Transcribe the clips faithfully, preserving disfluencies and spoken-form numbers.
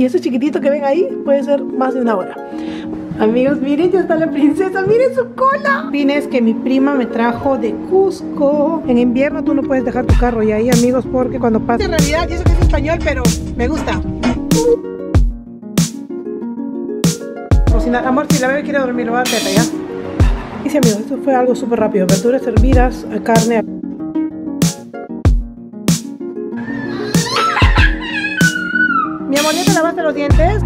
Y ese chiquitito que ven ahí puede ser más de una hora. Amigos, miren, ya está la princesa, miren su cola. Fines que mi prima me trajo de Cusco. En invierno tú no puedes dejar tu carro y ahí, amigos, porque cuando pasa... En realidad, yo sé que es español, pero me gusta. Cocinar, amor, si la bebé quiere dormir, lo va a hacer, ¿ya? Y sí, amigos, esto fue algo súper rápido. Verduras hervidas, carne... Mi amor, ¿ya te lavaste los dientes?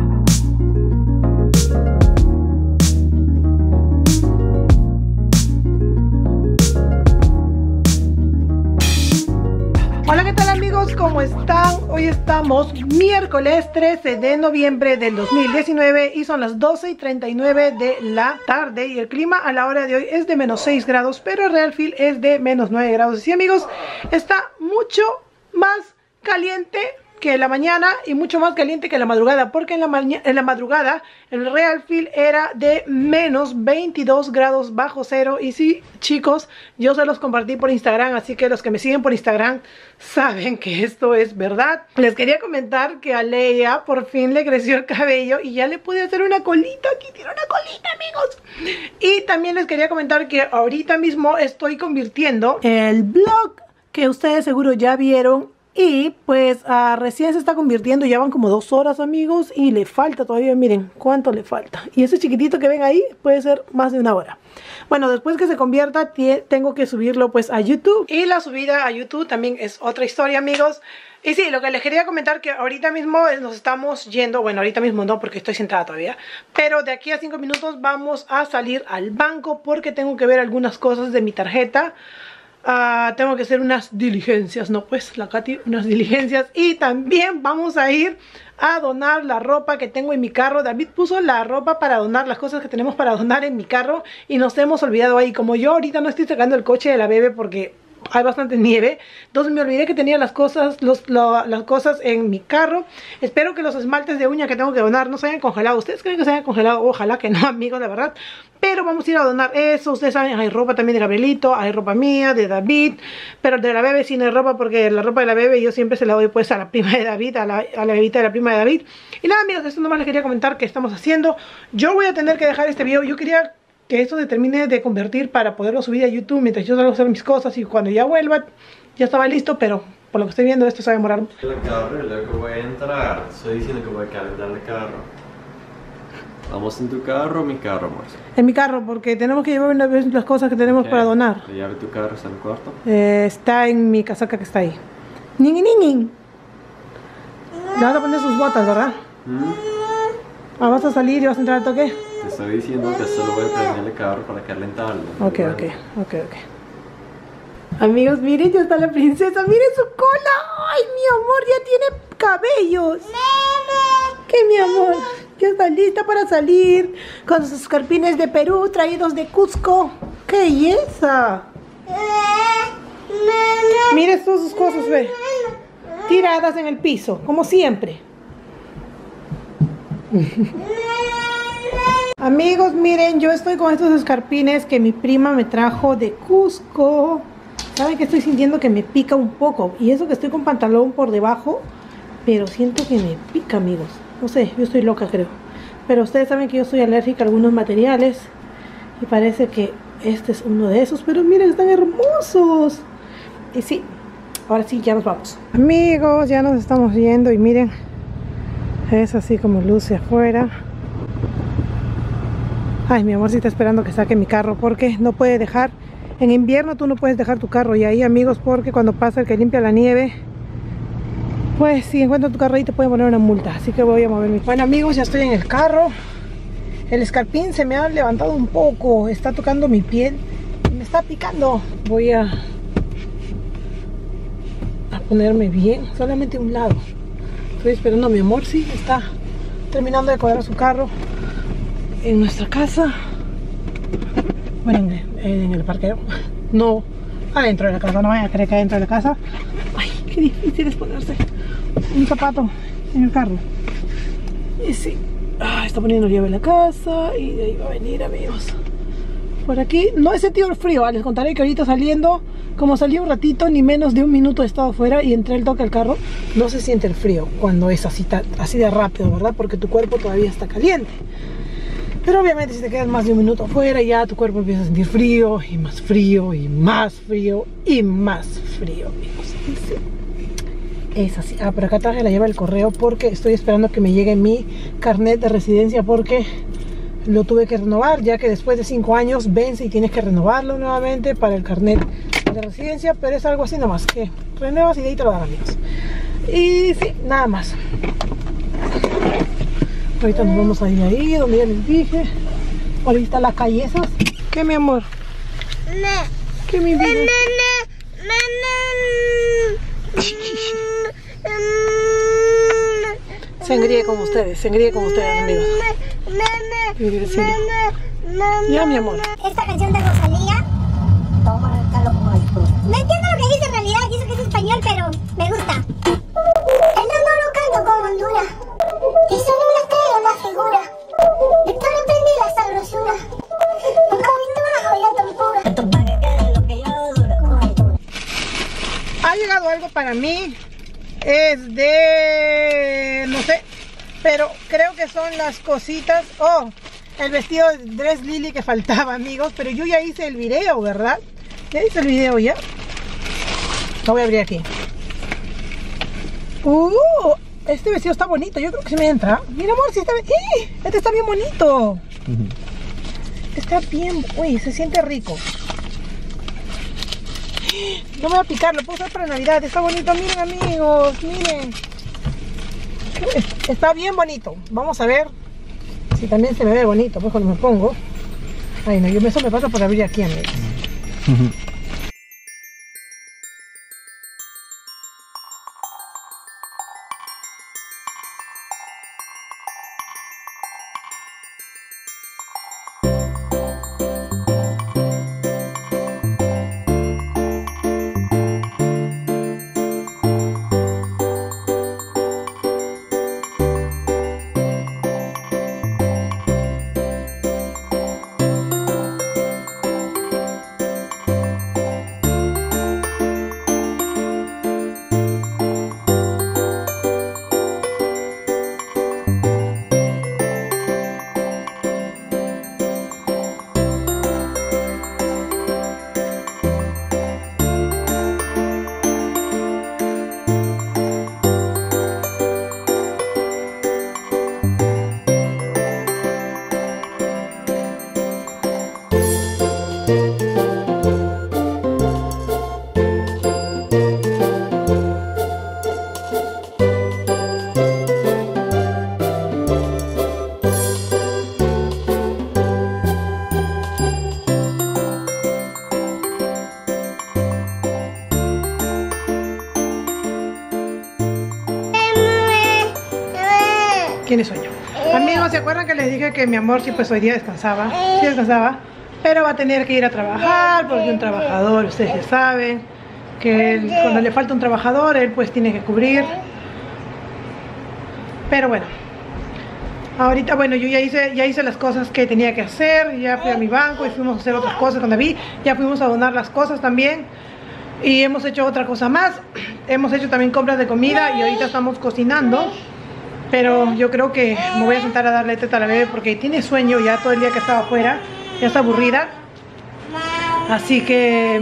Hola, ¿qué tal, amigos? ¿Cómo están? Hoy estamos miércoles trece de noviembre del dos mil diecinueve y son las doce y treinta y nueve de la tarde y el clima a la hora de hoy es de menos seis grados, pero el real feel es de menos nueve grados. Y sí, amigos, está mucho más caliente que la mañana y mucho más caliente que la madrugada, porque en la, maña, en la madrugada el real feel era de menos veintidós grados bajo cero. Y sí, chicos, yo se los compartí por Instagram, así que los que me siguen por Instagram saben que esto es verdad. Les quería comentar que a Leia por fin le creció el cabello y ya le pude hacer una colita. Aquí tiene una colita, amigos. Y también les quería comentar que ahorita mismo estoy convirtiendo el vlog que ustedes seguro ya vieron. Y pues ah, recién se está convirtiendo, ya van como dos horas, amigos, y le falta todavía, miren cuánto le falta. Y ese chiquitito que ven ahí puede ser más de una hora. Bueno, después que se convierta tengo que subirlo pues a YouTube. Y la subida a YouTube también es otra historia, amigos. Y sí, lo que les quería comentar que ahorita mismo nos estamos yendo, bueno, ahorita mismo no porque estoy sentada todavía, pero de aquí a cinco minutos vamos a salir al banco porque tengo que ver algunas cosas de mi tarjeta. Uh, tengo que hacer unas diligencias, ¿no? Pues la Katy, unas diligencias. Y también vamos a ir a donar la ropa que tengo en mi carro. David puso la ropa para donar, las cosas que tenemos para donar en mi carro, y nos hemos olvidado ahí. Como yo ahorita no estoy sacando el coche de la bebé porque hay bastante nieve, entonces me olvidé que tenía las cosas los, lo, las cosas en mi carro. Espero que los esmaltes de uña que tengo que donar no se hayan congelado. ¿Ustedes creen que se hayan congelado? Ojalá que no, amigos, la verdad. Pero vamos a ir a donar eso. Ustedes saben, hay ropa también de Gabrielito, hay ropa mía, de David, pero de la bebé sí no hay ropa, porque la ropa de la bebé yo siempre se la doy pues a la prima de David, a la, a la bebita de la prima de David. Y nada, amigos, esto nomás les quería comentar que estamos haciendo. Yo voy a tener que dejar este video. Yo quería que esto se termine de convertir para poderlo subir a YouTube mientras yo salgo a hacer mis cosas, y cuando ya vuelva ya estaba listo, pero por lo que estoy viendo esto se va a demorar. El carro, lo que voy a entrar, estoy diciendo que voy a calentar el carro. ¿Vamos en tu carro o mi carro, Marcia? En mi carro, porque tenemos que llevar una vez las cosas que tenemos, okay, para donar. ¿La llave de tu carro está en el cuarto? Eh, está en mi casaca que está ahí. ¡Nin, nin, nin! Le vas a poner sus botas, ¿verdad? ¿Mm? Ah, ¿vas a salir y vas a entrar al toque? Te estoy diciendo que solo voy a prender el carro para calentarlo. Ok, ok, ok, ok. Amigos, miren, ya está la princesa. Miren su cola. Ay, mi amor, ya tiene cabellos. ¿Qué, mi amor? Ya está lista para salir con sus carpines de Perú traídos de Cusco. ¡Qué belleza! Miren todas sus cosas, ve. Tiradas en el piso, como siempre. Amigos, miren, yo estoy con estos escarpines que mi prima me trajo de Cusco. ¿Saben que estoy sintiendo que me pica un poco? Y eso que estoy con pantalón por debajo, pero siento que me pica, amigos. No sé, yo estoy loca, creo. Pero ustedes saben que yo soy alérgica a algunos materiales, y parece que este es uno de esos. Pero miren, están hermosos. Y sí, ahora sí, ya nos vamos. Amigos, ya nos estamos yendo y miren, es así como luce afuera. Ay, mi amor, sí está esperando que saque mi carro porque no puede dejar, en invierno tú no puedes dejar tu carro y ahí, amigos, porque cuando pasa el que limpia la nieve, pues si encuentra tu carro ahí te pueden poner una multa, así que voy a mover mi... Bueno, amigos, ya estoy en el carro. El escarpín se me ha levantado un poco, está tocando mi piel, me está picando. Voy a, a ponerme bien, solamente un lado. Estoy esperando a mi amor, sí, está terminando de cuadrar su carro. En nuestra casa, bueno, en, en el parqueo, no, adentro de la casa, no vaya a creer que adentro de la casa. Ay, qué difícil es ponerse un zapato en el carro. Y sí, ah, está poniendo llave en la casa y de ahí va a venir, amigos. Por aquí no he sentido el frío, les contaré que ahorita saliendo Como salí un ratito, ni menos de un minuto he estado afuera y entré el toque al carro. No se siente el frío cuando es así, así de rápido, ¿verdad? Porque tu cuerpo todavía está caliente. Pero obviamente si te quedas más de un minuto afuera, ya tu cuerpo empieza a sentir frío, y más frío, y más frío, y más frío, amigos. Es así. Ah, pero acá traje la llave del correo porque estoy esperando que me llegue mi carnet de residencia porque lo tuve que renovar, ya que después de cinco años vence y tienes que renovarlo nuevamente para el carnet de residencia, pero es algo así nomás, que renuevas y de ahí te lo dan, amigos. Y sí, nada más. Ahorita nos vamos a ir ahí, donde ya les dije. Ahí están las callezas. ¿Qué, mi amor? No. ¿Qué, mi vida? No, no, no, no. Se engríe con ustedes, se engríe con ustedes, amigos. Ya, mi amor. Esta canción de Rosalía. Toma, recalo como disfruta. No entiendo lo que dice en realidad, dice que es español, pero me gusta. El no lo canto con Honduras. Y solo una estrella, una figura. Victoria prendí la sabrosura. Nunca he visto una joya tan pura. Ha llegado algo para mí. Es de... no sé. Pero creo que son las cositas. Oh, el vestido de Dress Lily que faltaba, amigos. Pero yo ya hice el video, ¿verdad? Ya hice el video ya. Lo voy a abrir aquí. Uh, este vestido está bonito. Yo creo que se me entra. Mira, amor, si está bien. ¡Eh! Este está bien bonito. Uh-huh. Está bien. Uy, se siente rico. No me va a picar. Lo puedo usar para Navidad. Está bonito. Miren, amigos. Miren. Está bien bonito. Vamos a ver si también se me ve bonito. Pues cuando me pongo. Ay, no, yo eso me pasa por abrir aquí, amigos. Uh-huh. ¿Quiénes soy yo? Amigos, ¿se acuerdan que les dije que mi amor sí, pues hoy día descansaba? Sí descansaba, pero va a tener que ir a trabajar porque un trabajador, ustedes ya saben, que él, cuando le falta un trabajador, él pues tiene que cubrir. Pero bueno, ahorita, bueno, yo ya hice, ya hice las cosas que tenía que hacer, ya fui a mi banco y fuimos a hacer otras cosas con David, ya fuimos a donar las cosas también. Y hemos hecho otra cosa más, hemos hecho también compras de comida y ahorita estamos cocinando. Pero yo creo que me voy a sentar a darle teta a la bebé porque tiene sueño ya todo el día que estaba afuera. Ya está aburrida. Así que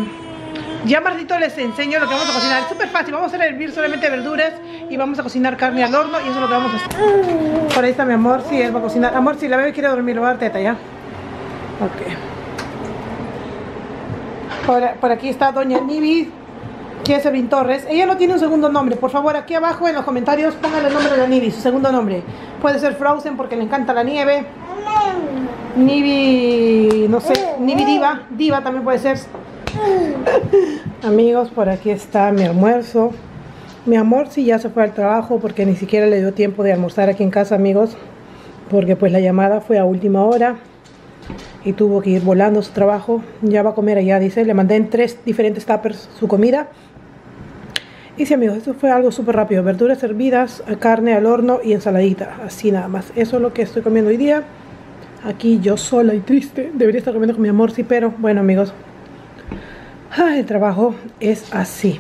ya marcito les enseño lo que vamos a cocinar. Es súper fácil. Vamos a hacer hervir solamente verduras y vamos a cocinar carne al horno. Y eso es lo que vamos a hacer. Por ahí está mi amor. Sí, él va a cocinar. Amor, si la bebé quiere dormir, le voy a dar teta ya. Ok. Por, por aquí está doña Nibi. Kiezebrink Torres, ella no tiene un segundo nombre. Por favor, aquí abajo en los comentarios pónganle el nombre de la Nibi, su segundo nombre. Puede ser Frozen porque le encanta la nieve. Nibi, no sé, Nibi Diva, Diva también puede ser. Amigos, por aquí está mi almuerzo. Mi amor sí ya se fue al trabajo porque ni siquiera le dio tiempo de almorzar aquí en casa, amigos. Porque pues la llamada fue a última hora y tuvo que ir volando a su trabajo. Ya va a comer allá, dice. Le mandé en tres diferentes tuppers su comida. Y sí, amigos, esto fue algo súper rápido. Verduras hervidas, carne al horno y ensaladita. Así nada más. Eso es lo que estoy comiendo hoy día. Aquí yo sola y triste. Debería estar comiendo con mi amor, sí, pero bueno, amigos. Ay, el trabajo es así.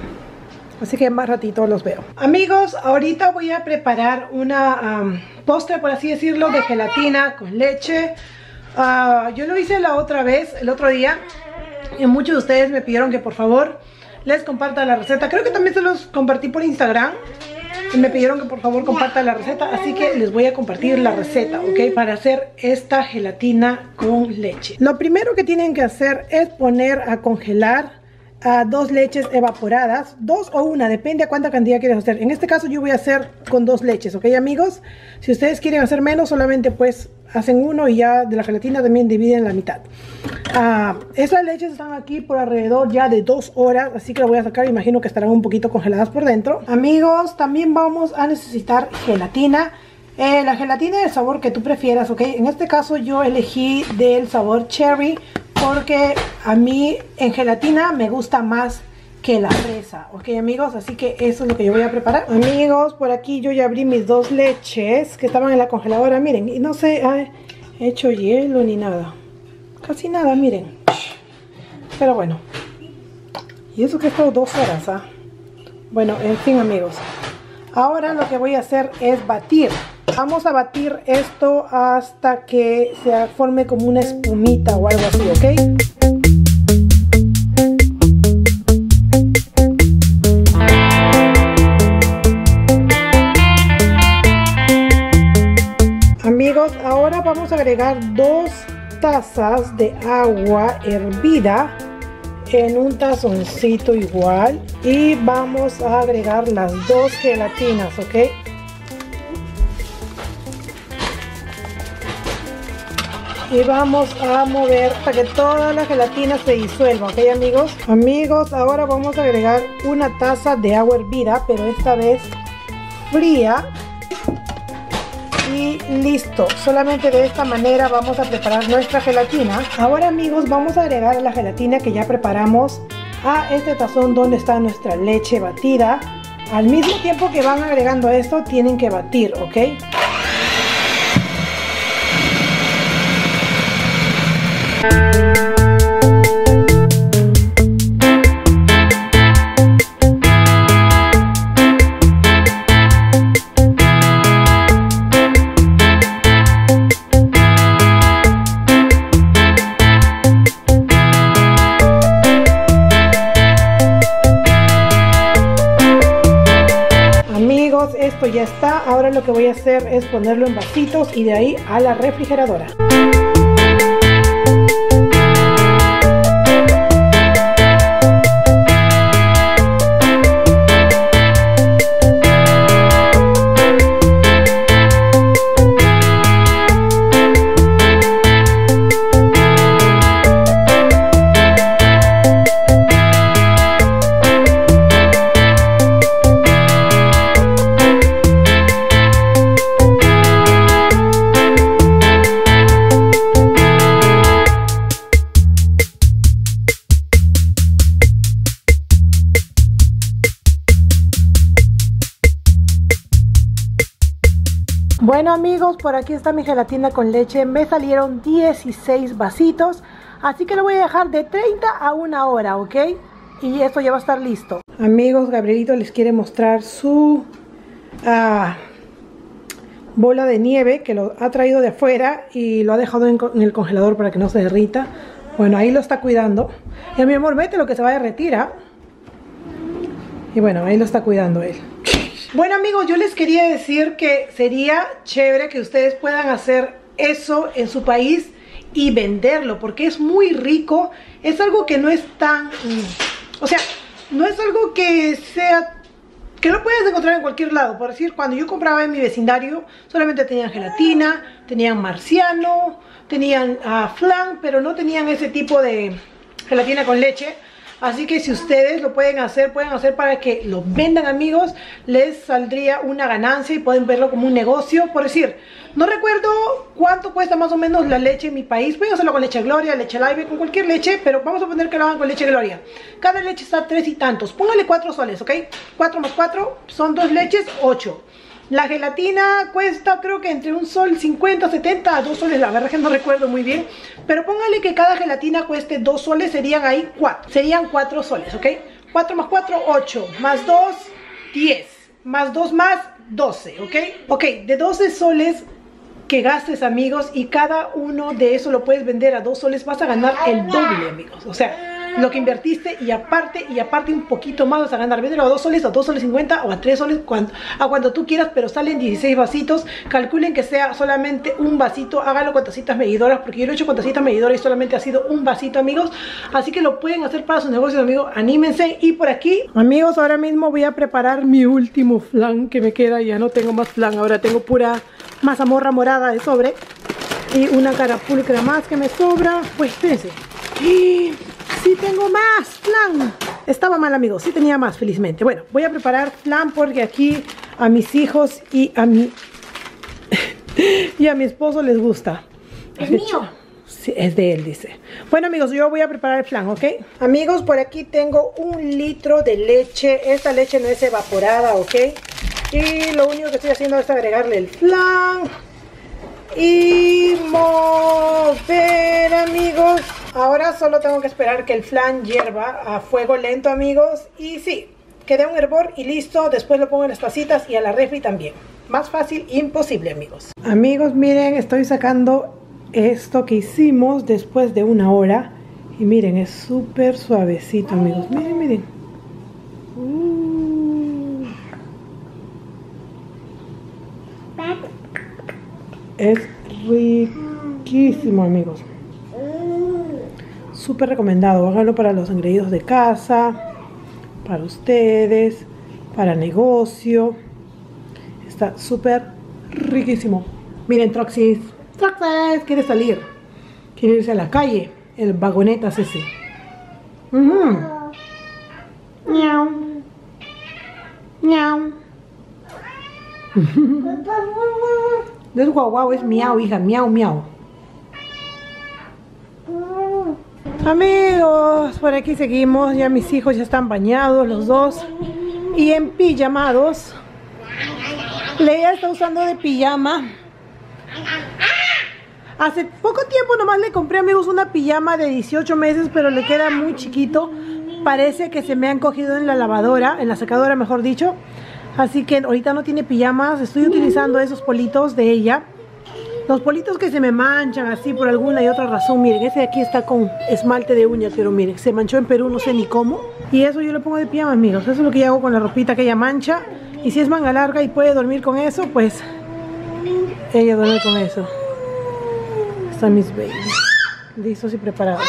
Así que más ratito los veo. Amigos, ahorita voy a preparar una um, postre, por así decirlo, de gelatina con leche. Uh, yo lo hice la otra vez, el otro día. Y muchos de ustedes me pidieron que por favor les comparta la receta. Creo que también se los compartí por Instagram. Y me pidieron que por favor comparta la receta. Así que les voy a compartir la receta, ¿ok? Para hacer esta gelatina con leche. Lo primero que tienen que hacer es poner a congelar a dos leches evaporadas, dos o una, depende a cuánta cantidad quieres hacer. En este caso yo voy a hacer con dos leches, ¿ok, amigos? Si ustedes quieren hacer menos, solamente pues hacen uno y ya de la gelatina también dividen la mitad. Ah, esas leches están aquí por alrededor ya de dos horas, así que las voy a sacar. Imagino que estarán un poquito congeladas por dentro. Amigos, también vamos a necesitar gelatina. Eh, la gelatina del sabor que tú prefieras, ¿ok? En este caso yo elegí del sabor cherry, porque a mí en gelatina me gusta más que la fresa, ok, amigos. Así que eso es lo que yo voy a preparar. Amigos, por aquí yo ya abrí mis dos leches que estaban en la congeladora. Miren, y no se ha hecho hielo ni nada, casi nada, miren. Pero bueno, y eso que fue dos horas, ¿ah? Bueno, en fin, amigos. Ahora lo que voy a hacer es batir. Vamos a batir esto hasta que se forme como una espumita o algo así, ¿ok? Amigos, ahora vamos a agregar dos tazas de agua hervida en un tazoncito igual, y vamos a agregar las dos gelatinas, ¿ok? Y vamos a mover hasta que toda la gelatina se disuelva, ¿ok, amigos? Amigos, ahora vamos a agregar una taza de agua hervida, pero esta vez fría. Y listo, solamente de esta manera vamos a preparar nuestra gelatina. Ahora, amigos, vamos a agregar la gelatina que ya preparamos a este tazón donde está nuestra leche batida. Al mismo tiempo que van agregando esto, tienen que batir, ¿ok? Amigos, esto ya está. Ahora lo que voy a hacer es ponerlo en vasitos y de ahí a la refrigeradora. Bueno, amigos, por aquí está mi gelatina con leche. Me salieron dieciséis vasitos, así que lo voy a dejar de treinta a una hora, ¿ok? Y esto ya va a estar listo. Amigos, Gabrielito les quiere mostrar su ah, bola de nieve que lo ha traído de afuera y lo ha dejado en, en el congelador para que no se derrita. Bueno, ahí lo está cuidando. Y mi amor, vete, lo que se va a derretir, ¿ah? Y bueno, ahí lo está cuidando él. Bueno, amigos, yo les quería decir que sería chévere que ustedes puedan hacer eso en su país y venderlo, porque es muy rico. Es algo que no es tan... O sea, no es algo que sea... que no puedes encontrar en cualquier lado. Por decir, cuando yo compraba en mi vecindario, solamente tenían gelatina, tenían marciano, tenían uh, flan, pero no tenían ese tipo de gelatina con leche. Así que si ustedes lo pueden hacer, pueden hacer para que lo vendan, amigos. Les saldría una ganancia y pueden verlo como un negocio. Por decir, no recuerdo cuánto cuesta más o menos la leche en mi país. Pueden hacerlo con leche Gloria, leche Live, con cualquier leche, pero vamos a poner que lo hagan con leche Gloria. Cada leche está tres y tantos. Póngale cuatro soles, ¿ok? cuatro más cuatro son dos leches, ocho. La gelatina cuesta creo que entre un sol cincuenta, setenta, dos soles, la verdad que no recuerdo muy bien. Pero póngale que cada gelatina cueste dos soles, serían ahí cuatro. Serían cuatro soles, ¿ok? cuatro más cuatro, ocho. Más dos, diez. Más dos más, doce, ¿ok? Ok, de doce soles que gastes, amigos, y cada uno de eso lo puedes vender a dos soles, vas a ganar el doble, amigos. O sea, lo que invertiste y aparte, y aparte un poquito más vas a ganar. Véndelo a dos soles, a dos soles cincuenta o a tres soles, cuando, a cuando tú quieras, pero salen dieciséis vasitos. Calculen que sea solamente un vasito, hágalo con tacitas medidoras, porque yo lo he hecho con tacitas medidoras y solamente ha sido un vasito, amigos. Así que lo pueden hacer para sus negocios, amigos, anímense. Y por aquí, amigos, ahora mismo voy a preparar mi último flan que me queda. Ya no tengo más flan, ahora tengo pura mazamorra morada de sobre y una carapulcra más que me sobra. Pues fíjense, y sí tengo más flan. Estaba mal, amigos, sí tenía más, felizmente. Bueno, voy a preparar flan porque aquí a mis hijos y a mi y a mi esposo les gusta. ¿Es mío? Sí, es de él, dice. Bueno, amigos, yo voy a preparar el flan, ¿ok? Amigos, por aquí tengo un litro de leche. Esta leche no es evaporada, ¿ok? Y lo único que estoy haciendo es agregarle el flan y mover, amigos. Ahora solo tengo que esperar que el flan hierva a fuego lento, amigos. Y sí, que dé un hervor y listo. Después lo pongo en las tacitas y a la refri también. Más fácil imposible, amigos. Amigos, miren, estoy sacando esto que hicimos después de una hora. Y miren, es súper suavecito, amigos. Miren, miren. Uh. Es riquísimo, amigos. Súper recomendado, háganlo para los ingredientes de casa, para ustedes, para negocio. Está súper riquísimo. Miren, Troxys, Troxys quiere salir, quiere irse a la calle. El vagoneta es ese. Miau, miau, miau. No es guau guau, es miau, hija, miau, miau. Amigos, por aquí seguimos. Ya mis hijos ya están bañados los dos y en pijamados. Leia está usando de pijama. Hace poco tiempo nomás le compré, amigos, una pijama de dieciocho meses, pero le queda muy chiquito. Parece que se me han cogido en la lavadora, en la secadora mejor dicho. Así que ahorita no tiene pijamas. Estoy utilizando esos politos de ella. Los politos que se me manchan así por alguna y otra razón. Miren, ese de aquí está con esmalte de uñas, pero miren, se manchó en Perú, no sé ni cómo. Y eso yo lo pongo de pijama, amigos. Eso es lo que yo hago con la ropita que ella mancha. Y si es manga larga y puede dormir con eso, pues ella duerme con eso. Están mis babies listos y preparados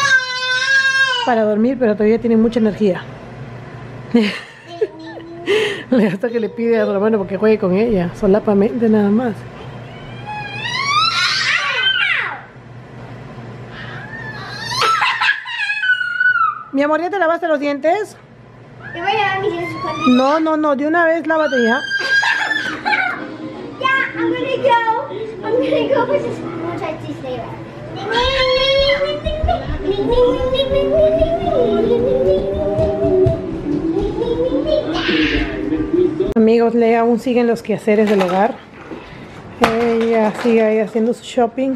para dormir, pero todavía tienen mucha energía. Hasta que le pide a Romano porque juegue con ella, solapamente nada más. Mi amor, ¿ya te lavaste los dientes? Yo voy a lavar mis dientes con... No, no, no, de una vez lávate ya. Yeah, I'm gonna go. I'm gonna go for this. I'm gonna try to stay right. Amigos, Leia aún siguen los quehaceres del hogar. Ella sigue ahí haciendo su shopping.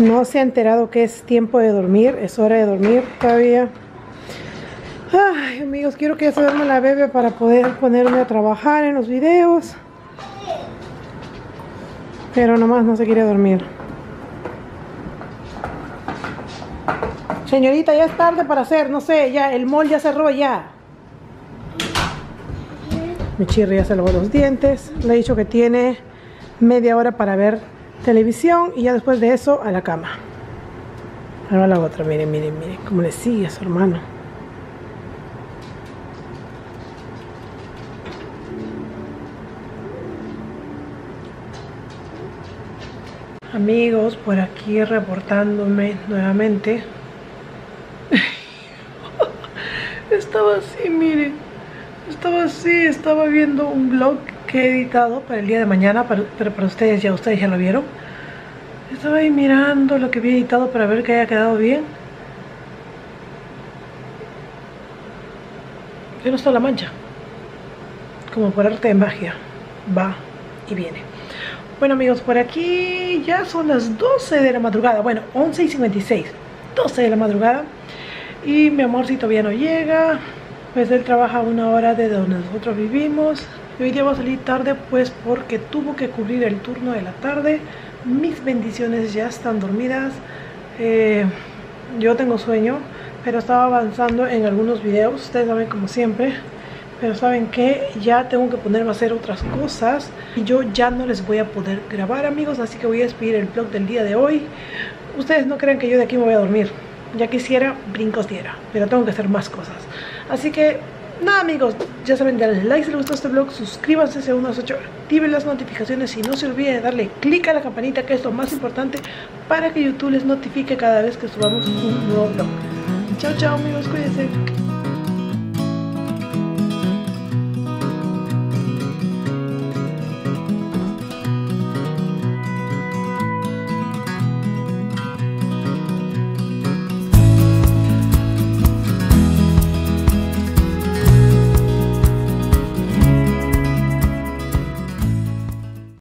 No se ha enterado que es tiempo de dormir. Es hora de dormir todavía. Ay, amigos, quiero que ya se duerma la bebé para poder ponerme a trabajar en los videos. Pero nomás no se quiere dormir. Señorita, ya es tarde para hacer, no sé, ya el mall ya cerró ya. Mi chirri ya se lavó los dientes. Le he dicho que tiene media hora para ver televisión y ya después de eso a la cama. Ahora la otra, miren, miren, miren cómo le sigue a su hermano. Amigos, por aquí reportándome nuevamente. Estaba así, miren. Estaba así, estaba viendo un vlog que he editado para el día de mañana, pero para, para ustedes ya, ustedes ya lo vieron. Estaba ahí mirando lo que había editado para ver que haya quedado bien. Ya no está la mancha. Como por arte de magia. Va. y viene. Bueno amigos, por aquí ya son las doce de la madrugada. Bueno, once y cincuenta y seis, doce de la madrugada. Y mi amor si todavía no llega, pues él trabaja a una hora de donde nosotros vivimos. Hoy día va a salir tarde pues porque tuvo que cubrir el turno de la tarde. Mis bendiciones ya están dormidas. eh, Yo tengo sueño, pero estaba avanzando en algunos videos, ustedes saben como siempre. Pero saben que ya tengo que ponerme a hacer otras cosas y yo ya no les voy a poder grabar amigos, así que voy a despedir el vlog del día de hoy. Ustedes no crean que yo de aquí me voy a dormir, ya quisiera brincos diera, pero tengo que hacer más cosas. Así que nada amigos, ya saben, denle like si les gustó este vlog, suscríbanse si aún no se han hecho, activen las notificaciones y no se olviden de darle click a la campanita, que es lo más importante para que YouTube les notifique cada vez que subamos un nuevo vlog. Chao chao amigos, cuídense.